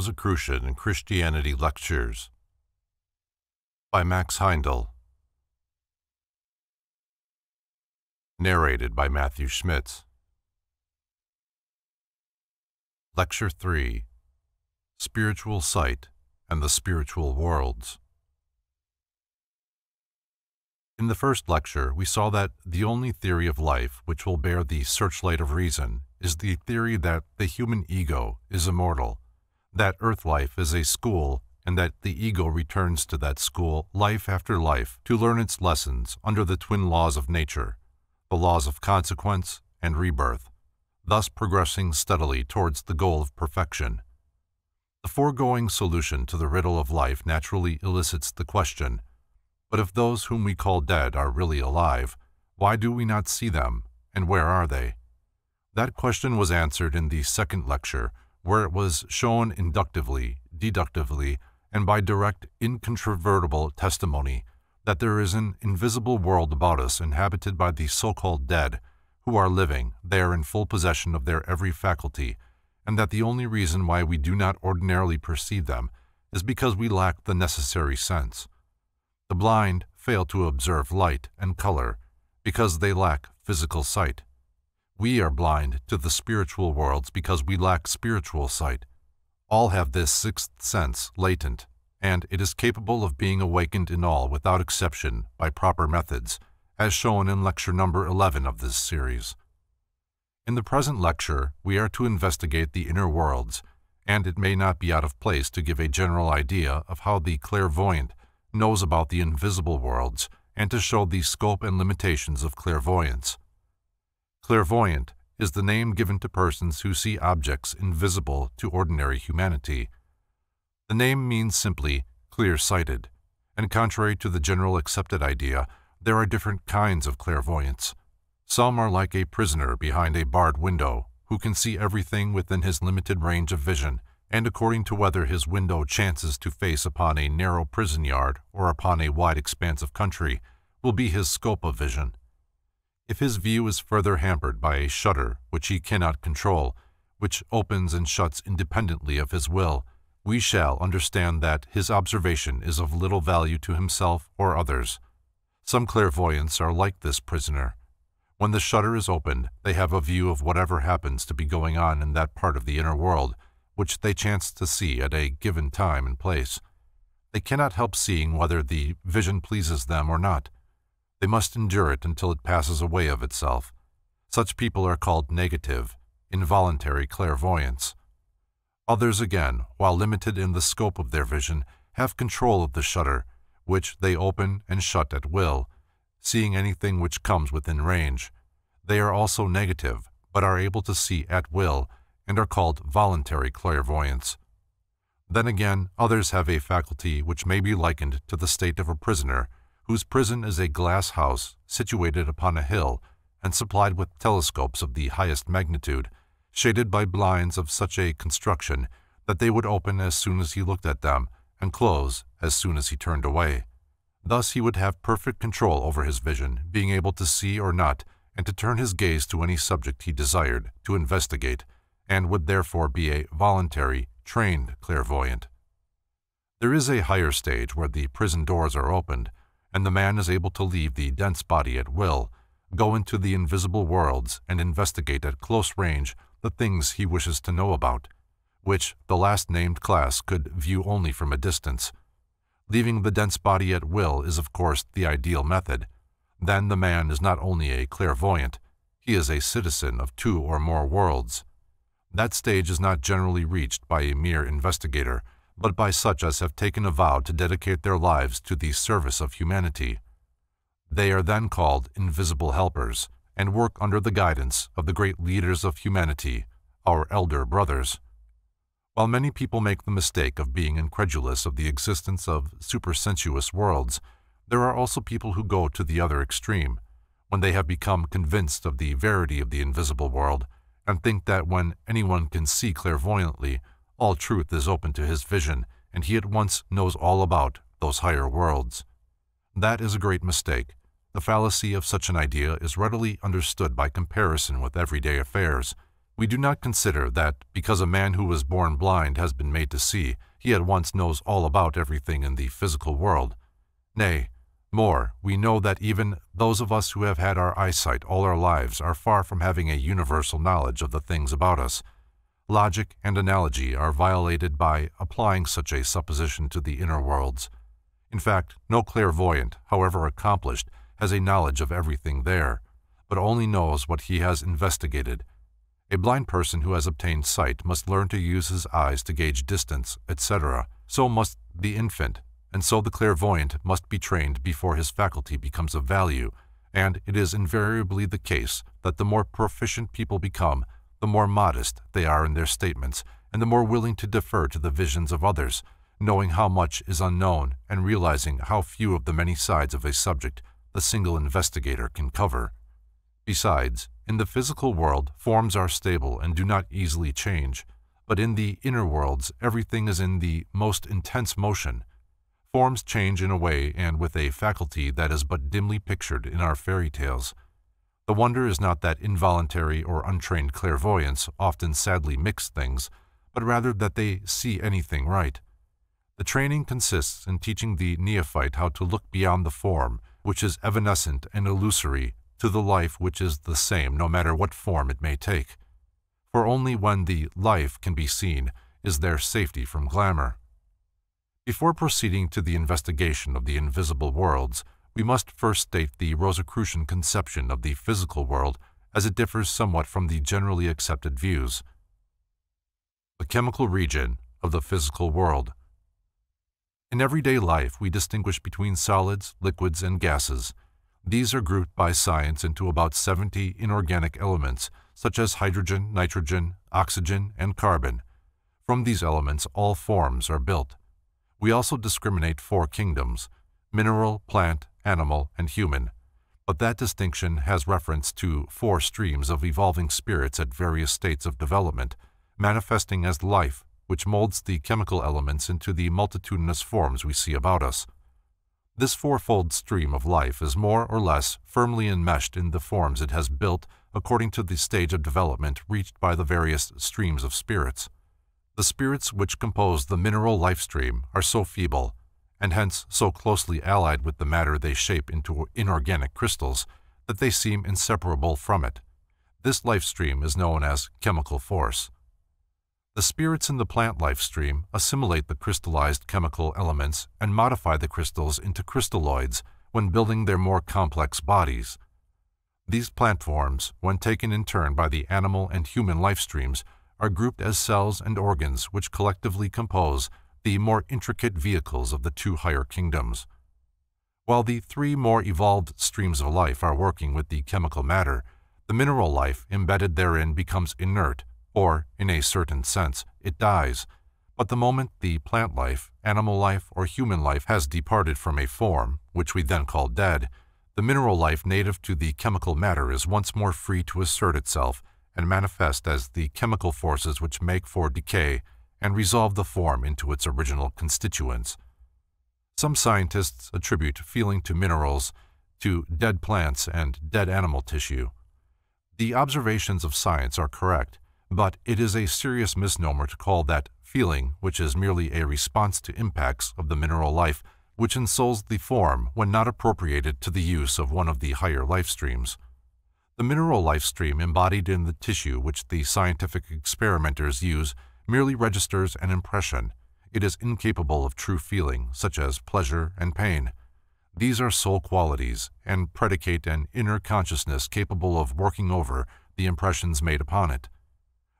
Rosicrucian and Christianity Lectures by Max Heindel. Narrated by Matthew Schmitz. Lecture 3. Spiritual Sight and the Spiritual Worlds. In the first lecture, we saw that the only theory of life which will bear the searchlight of reason is the theory that the human ego is immortal, that earth life is a school, and that the ego returns to that school life after life to learn its lessons under the twin laws of nature, the laws of consequence and rebirth, thus progressing steadily towards the goal of perfection. The foregoing solution to the riddle of life naturally elicits the question, but if those whom we call dead are really alive, why do we not see them, and where are they? That question was answered in the second lecture, where it was shown inductively, deductively, and by direct, incontrovertible testimony that there is an invisible world about us inhabited by the so-called dead, who are living, they are in full possession of their every faculty, and that the only reason why we do not ordinarily perceive them is because we lack the necessary sense. The blind fail to observe light and color because they lack physical sight. We are blind to the spiritual worlds because we lack spiritual sight. All have this sixth sense latent, and it is capable of being awakened in all without exception by proper methods, as shown in lecture number 11 of this series. In the present lecture, we are to investigate the inner worlds, and it may not be out of place to give a general idea of how the clairvoyant knows about the invisible worlds and to show the scope and limitations of clairvoyance. Clairvoyant is the name given to persons who see objects invisible to ordinary humanity. The name means simply clear-sighted, and contrary to the general accepted idea, there are different kinds of clairvoyance. Some are like a prisoner behind a barred window who can see everything within his limited range of vision, and according to whether his window chances to face upon a narrow prison yard or upon a wide expanse of country, will be his scope of vision. If his view is further hampered by a shutter which he cannot control, which opens and shuts independently of his will, we shall understand that his observation is of little value to himself or others. Some clairvoyants are like this prisoner. When the shutter is opened, they have a view of whatever happens to be going on in that part of the inner world, which they chance to see at a given time and place. They cannot help seeing whether the vision pleases them or not. They must endure it until it passes away of itself. Such people are called negative, involuntary clairvoyance. Others again, while limited in the scope of their vision, have control of the shutter, which they open and shut at will, seeing anything which comes within range. They are also negative, but are able to see at will, and are called voluntary clairvoyance. Then again, others have a faculty which may be likened to the state of a prisoner, whose prison is a glass house situated upon a hill and supplied with telescopes of the highest magnitude, shaded by blinds of such a construction that they would open as soon as he looked at them and close as soon as he turned away. Thus he would have perfect control over his vision, being able to see or not, and to turn his gaze to any subject he desired to investigate, and would therefore be a voluntary, trained clairvoyant. There is a higher stage where the prison doors are opened, and the man is able to leave the dense body at will, go into the invisible worlds, and investigate at close range the things he wishes to know about, which the last-named class could view only from a distance. Leaving the dense body at will is, of course, the ideal method. Then the man is not only a clairvoyant, he is a citizen of two or more worlds. That stage is not generally reached by a mere investigator, but by such as have taken a vow to dedicate their lives to the service of humanity. They are then called invisible helpers, and work under the guidance of the great leaders of humanity, our elder brothers. While many people make the mistake of being incredulous of the existence of supersensuous worlds, there are also people who go to the other extreme, when they have become convinced of the verity of the invisible world, and think that when anyone can see clairvoyantly, all truth is open to his vision, and he at once knows all about those higher worlds. That is a great mistake. The fallacy of such an idea is readily understood by comparison with everyday affairs, We do not consider that, because a man who was born blind has been made to see, he at once knows all about everything in the physical world. Nay, more, we know that even those of us who have had our eyesight all our lives are far from having a universal knowledge of the things about us. Logic and analogy are violated by applying such a supposition to the inner worlds. In fact, no clairvoyant, however accomplished, has a knowledge of everything there, but only knows what he has investigated. A blind person who has obtained sight must learn to use his eyes to gauge distance, etc. So must the infant, and so the clairvoyant must be trained before his faculty becomes of value, and it is invariably the case that the more proficient people become, the more modest they are in their statements, and the more willing to defer to the visions of others, knowing how much is unknown and realizing how few of the many sides of a subject the single investigator can cover. Besides, in the physical world, forms are stable and do not easily change, but in the inner worlds, everything is in the most intense motion. Forms change in a way and with a faculty that is but dimly pictured in our fairy tales. The wonder is not that involuntary or untrained clairvoyants often sadly mix things, but rather that they see anything right. The training consists in teaching the neophyte how to look beyond the form, which is evanescent and illusory, to the life which is the same no matter what form it may take. For only when the life can be seen is there safety from glamour. Before proceeding to the investigation of the invisible worlds, we must first state the Rosicrucian conception of the physical world as it differs somewhat from the generally accepted views. The chemical region of the physical world. In everyday life, we distinguish between solids, liquids, and gases. These are grouped by science into about 70 inorganic elements, such as hydrogen, nitrogen, oxygen, and carbon. From these elements, all forms are built. We also discriminate 4 kingdoms: mineral, plant, animal, and human, but that distinction has reference to 4 streams of evolving spirits at various states of development, manifesting as life, which molds the chemical elements into the multitudinous forms we see about us. This 4-fold stream of life is more or less firmly enmeshed in the forms it has built according to the stage of development reached by the various streams of spirits. The spirits which compose the mineral life stream are so feeble, and hence so closely allied with the matter they shape into inorganic crystals, that they seem inseparable from it. This life stream is known as chemical force. The spirits in the plant life stream assimilate the crystallized chemical elements and modify the crystals into crystalloids when building their more complex bodies. These plant forms, when taken in turn by the animal and human life streams, are grouped as cells and organs which collectively compose the more intricate vehicles of the 2 higher kingdoms. While the 3 more evolved streams of life are working with the chemical matter, the mineral life embedded therein becomes inert, or, in a certain sense, it dies. But the moment the plant life, animal life, or human life has departed from a form, which we then call dead, the mineral life native to the chemical matter is once more free to assert itself and manifest as the chemical forces which make for decay and resolve the form into its original constituents. Some scientists attribute feeling to minerals, to dead plants, and dead animal tissue. The observations of science are correct, but it is a serious misnomer to call that feeling, which is merely a response to impacts of the mineral life, which ensouls the form when not appropriated to the use of one of the higher life streams. The mineral life stream embodied in the tissue which the scientific experimenters use merely registers an impression. It is incapable of true feeling, such as pleasure and pain. These are soul qualities and predicate an inner consciousness capable of working over the impressions made upon it.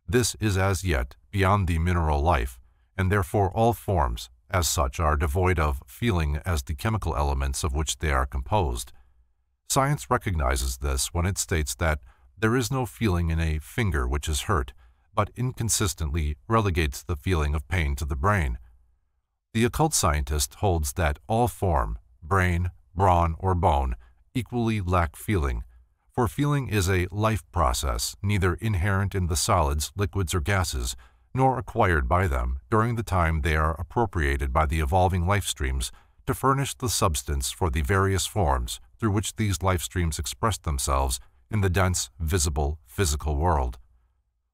This is as yet beyond the mineral life, and therefore all forms, as such, are devoid of feeling as the chemical elements of which they are composed. Science recognizes this when it states that there is no feeling in a finger which is hurt, but inconsistently relegates the feeling of pain to the brain. The occult scientist holds that all form, brain, brawn, or bone, equally lack feeling, for feeling is a life process neither inherent in the solids, liquids, or gases, nor acquired by them during the time they are appropriated by the evolving life streams to furnish the substance for the various forms through which these life streams express themselves in the dense, visible, physical world.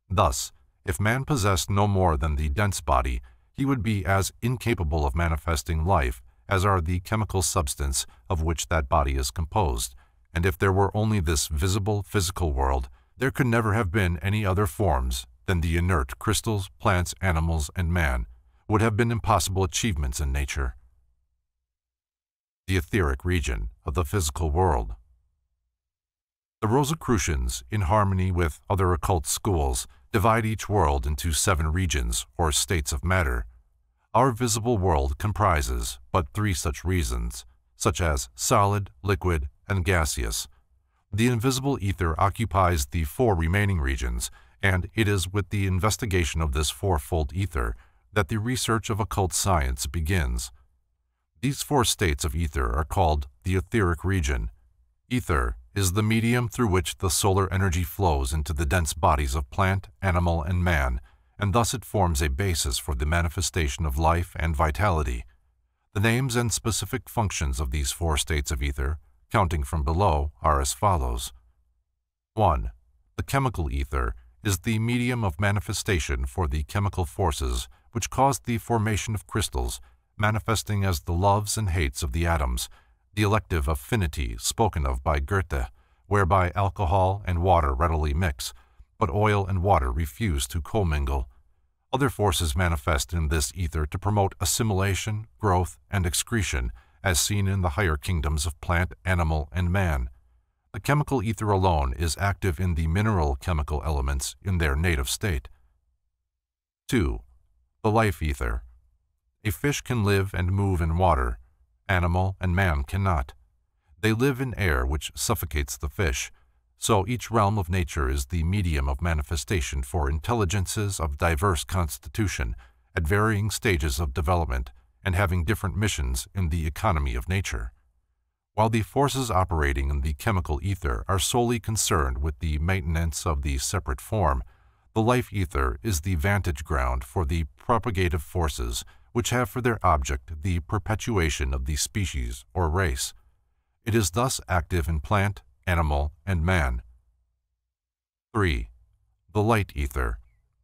Thus, if man possessed no more than the dense body, he would be as incapable of manifesting life as are the chemical substance of which that body is composed, and if there were only this visible physical world, there could never have been any other forms than the inert crystals, plants, animals, and man, would have been impossible achievements in nature. The etheric region of the physical world. The Rosicrucians, in harmony with other occult schools, divide each world into 7 regions or states of matter. Our visible world comprises but 3 such regions, such as solid, liquid, and gaseous. The invisible ether occupies the 4 remaining regions, and it is with the investigation of this 4-fold ether that the research of occult science begins. These 4 states of ether are called the etheric region. Ether is the medium through which the solar energy flows into the dense bodies of plant, animal, and man, and thus it forms a basis for the manifestation of life and vitality. The names and specific functions of these 4 states of ether, counting from below, are as follows. 1. The chemical ether is the medium of manifestation for the chemical forces which caused the formation of crystals, manifesting as the loves and hates of the atoms, the elective affinity spoken of by Goethe, whereby alcohol and water readily mix, but oil and water refuse to commingle. Other forces manifest in this ether to promote assimilation, growth, and excretion, as seen in the higher kingdoms of plant, animal, and man. The chemical ether alone is active in the mineral chemical elements in their native state. 2. The life ether. A fish can live and move in water. Animal and man cannot. They live in air, which suffocates the fish. So each realm of nature is the medium of manifestation for intelligences of diverse constitution, at varying stages of development, and having different missions in the economy of nature. While the forces operating in the chemical ether are solely concerned with the maintenance of the separate form, the life ether is the vantage ground for the propagative forces, which have for their object the perpetuation of the species or race. It is thus active in plant, animal, and man. 3. The light ether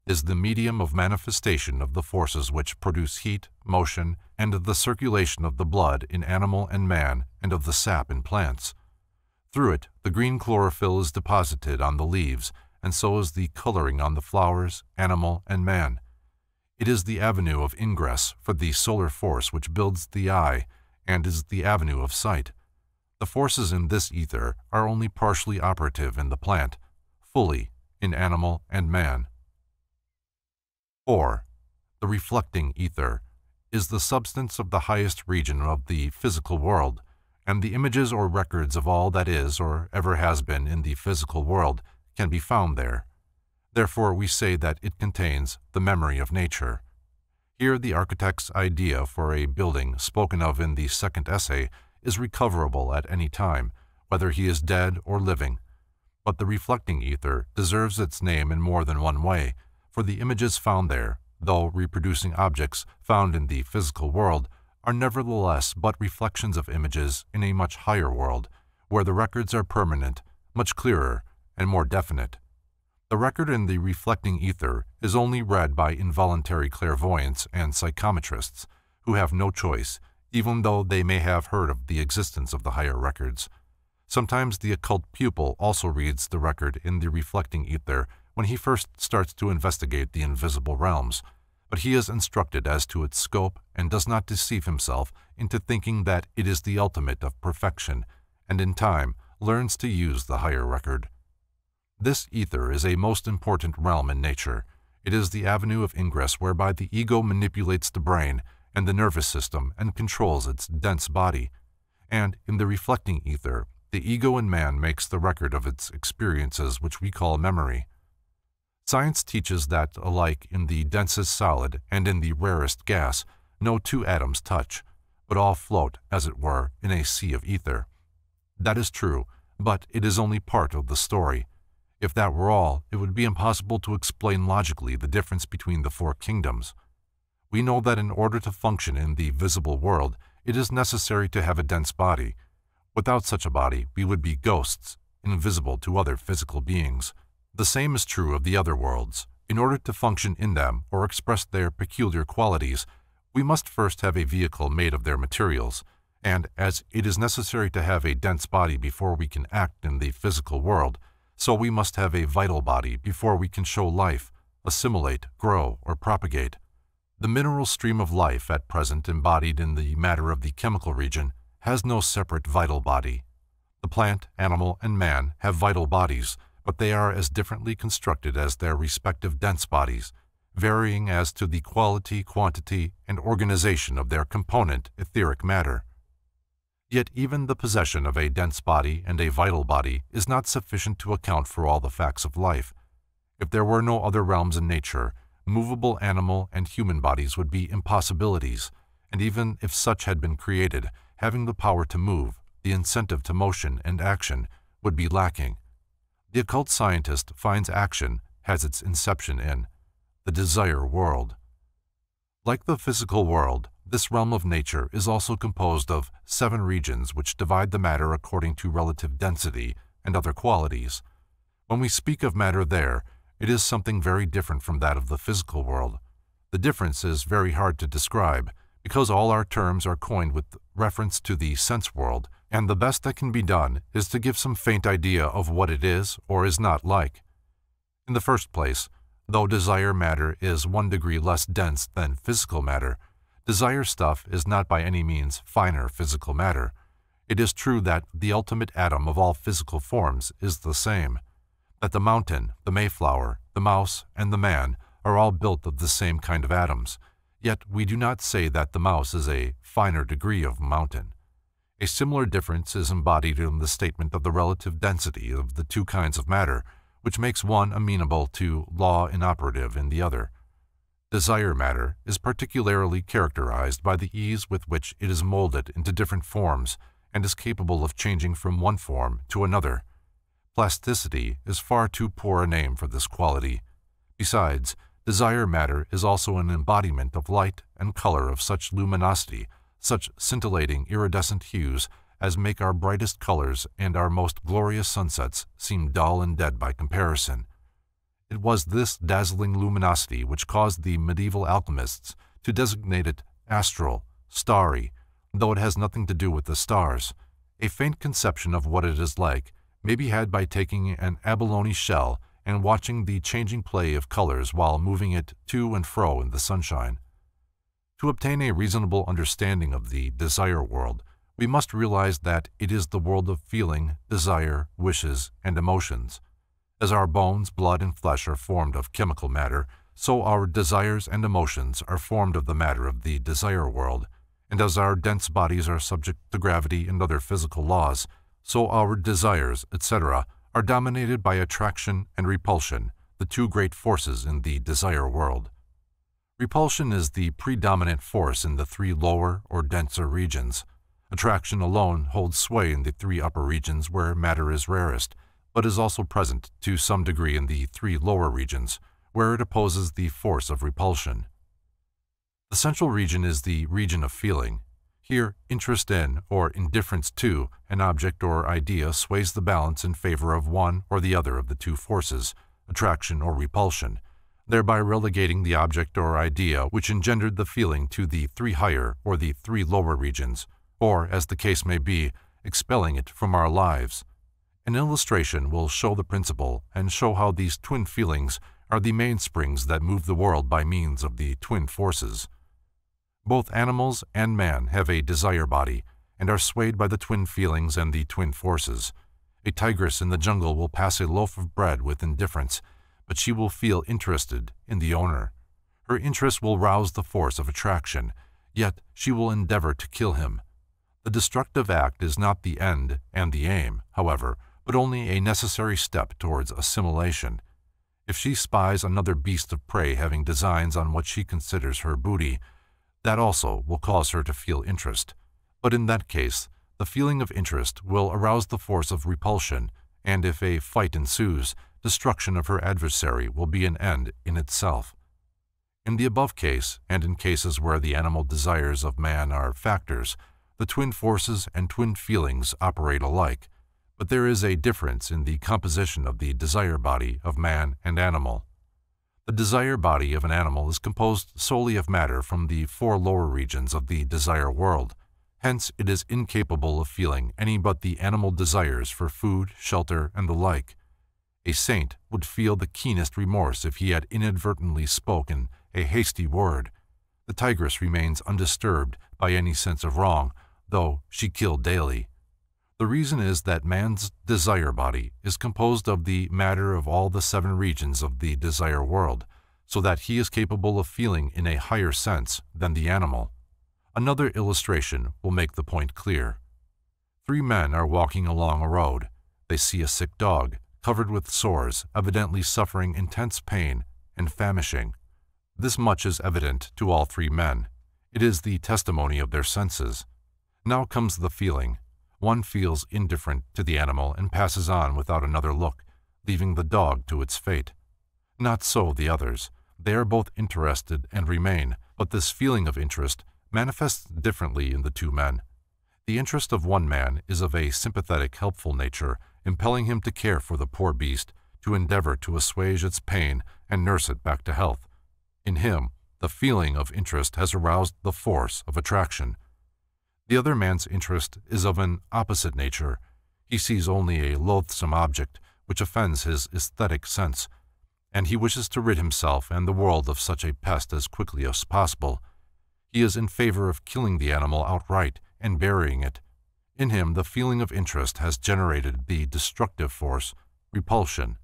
is the medium of manifestation of the forces which produce heat, motion, and the circulation of the blood in animal and man and of the sap in plants. Through it, the green chlorophyll is deposited on the leaves, and so is the coloring on the flowers, animal, and man. It is the avenue of ingress for the solar force which builds the eye and is the avenue of sight. The forces in this ether are only partially operative in the plant, fully in animal and man. 4. The reflecting ether is the substance of the highest region of the physical world, and the images or records of all that is or ever has been in the physical world can be found there. Therefore, we say that it contains the memory of nature. Here the architect's idea for a building spoken of in the 2nd essay is recoverable at any time, whether he is dead or living. But the reflecting ether deserves its name in more than one way, for the images found there, though reproducing objects found in the physical world, are nevertheless but reflections of images in a much higher world, where the records are permanent, much clearer, and more definite. The record in the reflecting ether is only read by involuntary clairvoyants and psychometrists, who have no choice, even though they may have heard of the existence of the higher records. Sometimes the occult pupil also reads the record in the reflecting ether when he first starts to investigate the invisible realms, but he is instructed as to its scope and does not deceive himself into thinking that it is the ultimate of perfection, and in time learns to use the higher record. This ether is a most important realm in nature. It is the avenue of ingress whereby the ego manipulates the brain and the nervous system and controls its dense body. And in the reflecting ether, the ego in man makes the record of its experiences, which we call memory. Science teaches that, alike in the densest solid and in the rarest gas, no two atoms touch, but all float, as it were, in a sea of ether. That is true, but it is only part of the story. If that were all, it would be impossible to explain logically the difference between the 4 kingdoms. We know that in order to function in the visible world, it is necessary to have a dense body. Without such a body, we would be ghosts, invisible to other physical beings. The same is true of the other worlds, in order to function in them or express their peculiar qualities, we must first have a vehicle made of their materials, and as it is necessary to have a dense body before we can act in the physical world, so we must have a vital body before we can show life, assimilate, grow, or propagate. The mineral stream of life at present embodied in the matter of the chemical region has no separate vital body. The plant, animal, and man have vital bodies, but they are as differently constructed as their respective dense bodies, varying as to the quality, quantity, and organization of their component etheric matter. Yet even the possession of a dense body and a vital body is not sufficient to account for all the facts of life. If there were no other realms in nature, movable animal and human bodies would be impossibilities, and even if such had been created, having the power to move, the incentive to motion and action, would be lacking. The occult scientist finds action has its inception in the desire world. Like the physical world, this realm of nature is also composed of 7 regions which divide the matter according to relative density and other qualities. When we speak of matter there, it is something very different from that of the physical world. The difference is very hard to describe, because all our terms are coined with reference to the sense world, and the best that can be done is to give some faint idea of what it is or is not like. In the first place, though desire matter is 1 degree less dense than physical matter, desire stuff is not by any means finer physical matter. It is true that the ultimate atom of all physical forms is the same, that the mountain, the Mayflower, the mouse, and the man are all built of the same kind of atoms. Yet we do not say that the mouse is a finer degree of mountain. A similar difference is embodied in the statement of the relative density of the 2 kinds of matter, which makes one amenable to law inoperative in the other. Desire matter is particularly characterized by the ease with which it is molded into different forms and is capable of changing from one form to another. Plasticity is far too poor a name for this quality. Besides, desire matter is also an embodiment of light and color of such luminosity, such scintillating iridescent hues as make our brightest colors and our most glorious sunsets seem dull and dead by comparison. It was this dazzling luminosity which caused the medieval alchemists to designate it astral, starry, though it has nothing to do with the stars. A faint conception of what it is like may be had by taking an abalone shell and watching the changing play of colors while moving it to and fro in the sunshine. To obtain a reasonable understanding of the desire world, we must realize that it is the world of feeling, desire, wishes, and emotions. As our bones, blood, and flesh are formed of chemical matter, so our desires and emotions are formed of the matter of the desire world, and as our dense bodies are subject to gravity and other physical laws, so our desires, etc., are dominated by attraction and repulsion, the 2 great forces in the desire world. Repulsion is the predominant force in the 3 lower or denser regions. Attraction alone holds sway in the 3 upper regions where matter is rarest, but is also present to some degree in the 3 lower regions, where it opposes the force of repulsion. The central region is the region of feeling. Here, interest in or indifference to an object or idea sways the balance in favor of one or the other of the 2 forces, attraction or repulsion, thereby relegating the object or idea which engendered the feeling to the 3 higher or the 3 lower regions, or, as the case may be, expelling it from our lives. An illustration will show the principle and show how these twin feelings are the mainsprings that move the world by means of the twin forces. Both animals and man have a desire body and are swayed by the twin feelings and the twin forces. A tigress in the jungle will pass a loaf of bread with indifference, but she will feel interested in the owner. Her interest will rouse the force of attraction, yet she will endeavor to kill him. The destructive act is not the end and the aim, however, but only a necessary step towards assimilation. If she spies another beast of prey having designs on what she considers her booty, that also will cause her to feel interest, but in that case, the feeling of interest will arouse the force of repulsion, and if a fight ensues, destruction of her adversary will be an end in itself. In the above case, and in cases where the animal desires of man are factors, the twin forces and twin feelings operate alike, but there is a difference in the composition of the desire body of man and animal. The desire body of an animal is composed solely of matter from the four lower regions of the desire world. Hence, it is incapable of feeling any but the animal desires for food, shelter, and the like. A saint would feel the keenest remorse if he had inadvertently spoken a hasty word. The tigress remains undisturbed by any sense of wrong, though she killed daily. The reason is that man's desire body is composed of the matter of all the seven regions of the desire world, so that he is capable of feeling in a higher sense than the animal. Another illustration will make the point clear. 3 men are walking along a road. They see a sick dog, covered with sores, evidently suffering intense pain and famishing. This much is evident to all 3 men. It is the testimony of their senses. Now comes the feeling. One feels indifferent to the animal and passes on without another look, leaving the dog to its fate. Not so the others. They are both interested and remain, but this feeling of interest manifests differently in the 2 men. The interest of one man is of a sympathetic, helpful nature, impelling him to care for the poor beast, to endeavor to assuage its pain and nurse it back to health. In him, the feeling of interest has aroused the force of attraction. The other man's interest is of an opposite nature. He sees only a loathsome object which offends his aesthetic sense, and he wishes to rid himself and the world of such a pest as quickly as possible. He is in favor of killing the animal outright and burying it. In him, the feeling of interest has generated the destructive force, repulsion.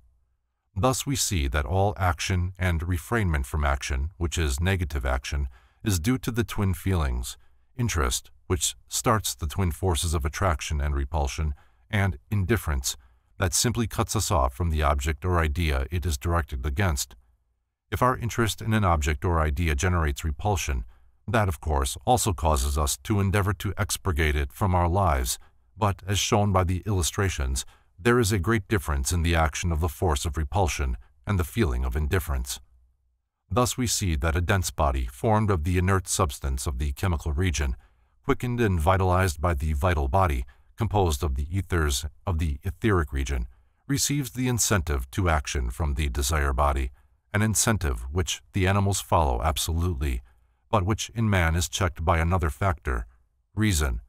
Thus we see that all action and refrainment from action, which is negative action, is due to the twin feelings, interest, which starts the twin forces of attraction and repulsion, and indifference, that simply cuts us off from the object or idea it is directed against. If our interest in an object or idea generates repulsion, that, of course, also causes us to endeavor to expurgate it from our lives, but, as shown by the illustrations, there is a great difference in the action of the force of repulsion and the feeling of indifference. Thus we see that a dense body formed of the inert substance of the chemical region, quickened and vitalized by the vital body, composed of the ethers of the etheric region, receives the incentive to action from the desire body, an incentive which the animals follow absolutely, but which in man is checked by another factor, reason,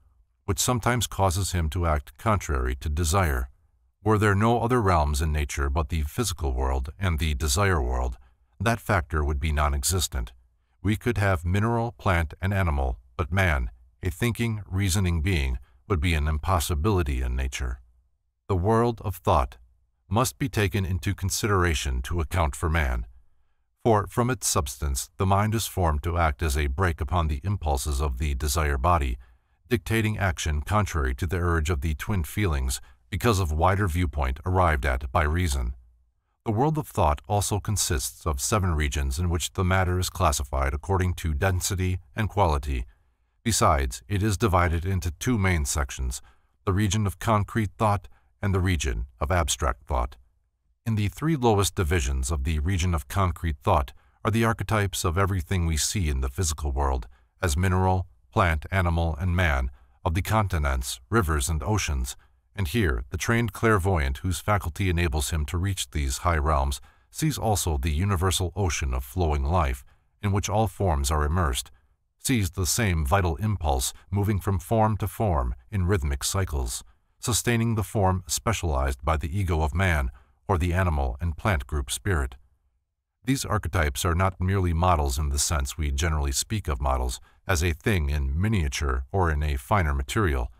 which sometimes causes him to act contrary to desire. Were there no other realms in nature but the physical world and the desire world, that factor would be non-existent. We could have mineral, plant, and animal, but man, a thinking, reasoning being, would be an impossibility in nature. The world of thought must be taken into consideration to account for man. For from its substance, the mind is formed to act as a brake upon the impulses of the desire body, dictating action contrary to the urge of the twin feelings because of wider viewpoint arrived at by reason. The world of thought also consists of 7 regions in which the matter is classified according to density and quality. Besides, it is divided into 2 main sections, the region of concrete thought and the region of abstract thought. In the 3 lowest divisions of the region of concrete thought are the archetypes of everything we see in the physical world, as mineral, plant, animal, and man, of the continents, rivers, and oceans, and here the trained clairvoyant whose faculty enables him to reach these high realms sees also the universal ocean of flowing life, in which all forms are immersed, sees the same vital impulse moving from form to form in rhythmic cycles, sustaining the form specialized by the ego of man, or the animal and plant group spirit. These archetypes are not merely models in the sense we generally speak of models, as a thing in miniature or in a finer material.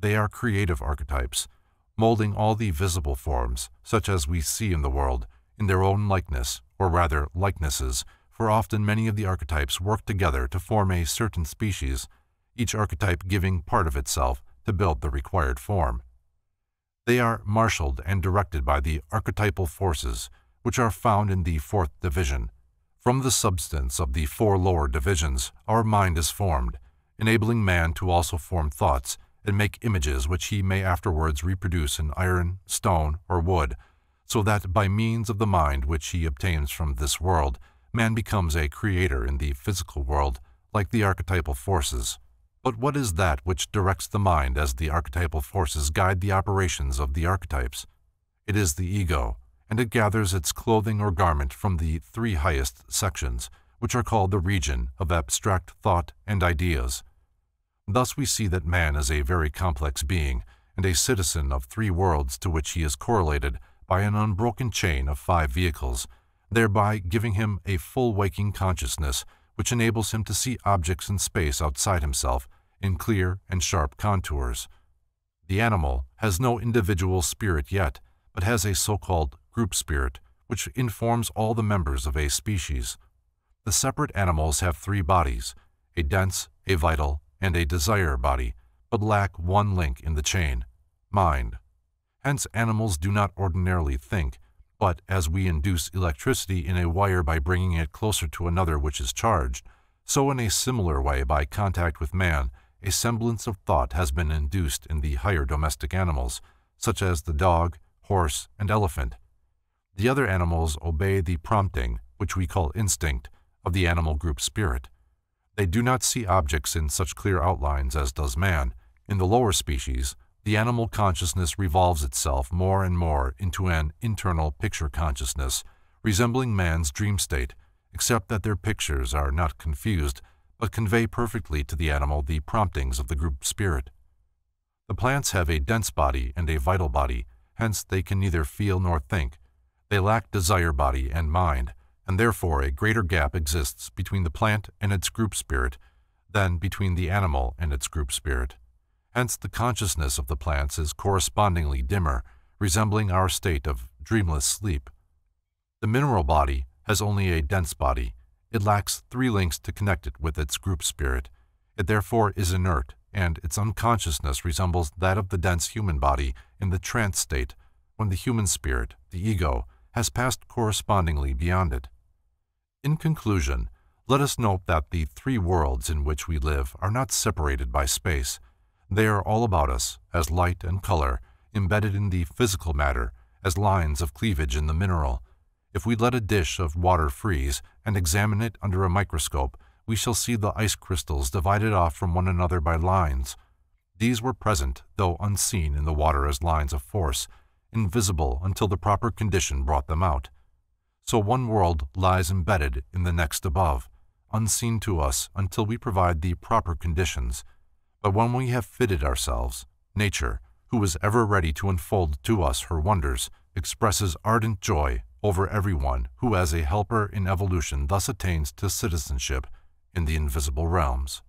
They are creative archetypes, molding all the visible forms, such as we see in the world, in their own likeness, or rather likenesses, for often many of the archetypes work together to form a certain species, each archetype giving part of itself to build the required form. They are marshaled and directed by the archetypal forces, which are found in the 4th division. From the substance of the 4 lower divisions, our mind is formed, enabling man to also form thoughts and make images which he may afterwards reproduce in iron, stone, or wood, so that by means of the mind which he obtains from this world, man becomes a creator in the physical world, like the archetypal forces. But what is that which directs the mind as the archetypal forces guide the operations of the archetypes? It is the ego, and it gathers its clothing or garment from the three highest sections, which are called the region of abstract thought and ideas. Thus we see that man is a very complex being, and a citizen of three worlds to which he is correlated by an unbroken chain of five vehicles, thereby giving him a full waking consciousness which enables him to see objects in space outside himself in clear and sharp contours. The animal has no individual spirit yet, but has a so-called group spirit, which informs all the members of a species. The separate animals have three bodies, a dense, a vital, and a desire body, but lack one link in the chain, mind. Hence animals do not ordinarily think, but as we induce electricity in a wire by bringing it closer to another which is charged, so in a similar way by contact with man, a semblance of thought has been induced in the higher domestic animals, such as the dog, horse, and elephant. The other animals obey the prompting, which we call instinct, of the animal group spirit. They do not see objects in such clear outlines as does man. In the lower species, the animal consciousness revolves itself more and more into an internal picture consciousness, resembling man's dream state, except that their pictures are not confused, but convey perfectly to the animal the promptings of the group spirit. The plants have a dense body and a vital body, hence they can neither feel nor think. They lack desire body and mind, and therefore a greater gap exists between the plant and its group spirit than between the animal and its group spirit. Hence the consciousness of the plants is correspondingly dimmer, resembling our state of dreamless sleep. The mineral body has only a dense body. It lacks three links to connect it with its group spirit. It therefore is inert, and its unconsciousness resembles that of the dense human body in the trance state, when the human spirit, the ego, has passed correspondingly beyond it. In conclusion, let us note that the three worlds in which we live are not separated by space. They are all about us, as light and color, embedded in the physical matter, as lines of cleavage in the mineral. If we let a dish of water freeze and examine it under a microscope, we shall see the ice crystals divided off from one another by lines. These were present, though unseen in the water as lines of force, invisible until the proper condition brought them out. So one world lies embedded in the next above, unseen to us until we provide the proper conditions. But when we have fitted ourselves, nature, who is ever ready to unfold to us her wonders, expresses ardent joy over everyone who as a helper in evolution thus attains to citizenship in the invisible realms.